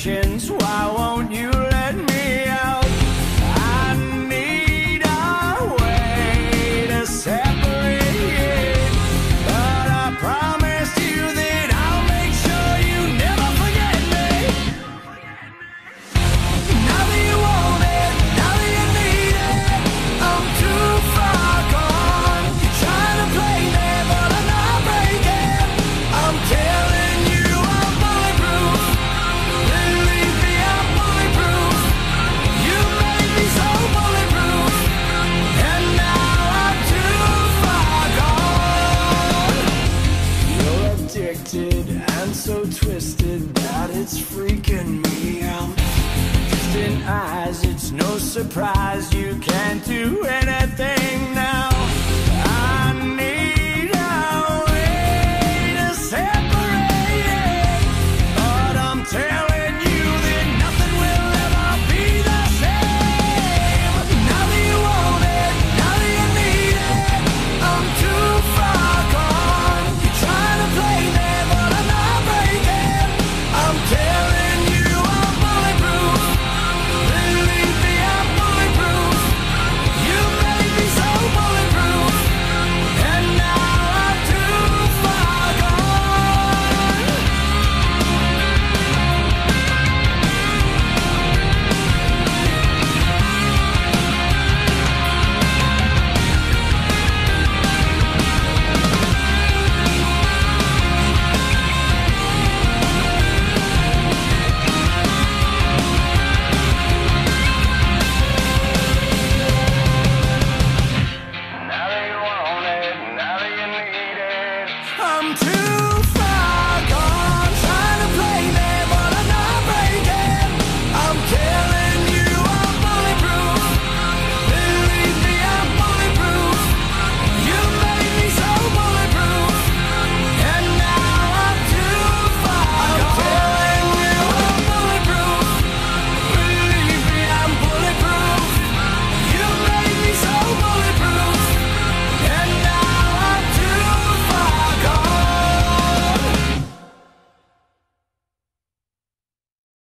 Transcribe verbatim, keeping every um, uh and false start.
patience, why won't you let me out? I need a way to separate it, but I promise you that I'll make sure you never forget me. Now that you want it, now that you need it, I'm too far gone. You try to play me, but I'm not breaking. I'm telling you I'm bulletproof. Believe me, I'm bulletproof. You made me so bulletproof, and now I'm too far gone. You're addicted and so twisted that it's freaking me out. Distant eyes, it's no surprise you can't do anything now. I need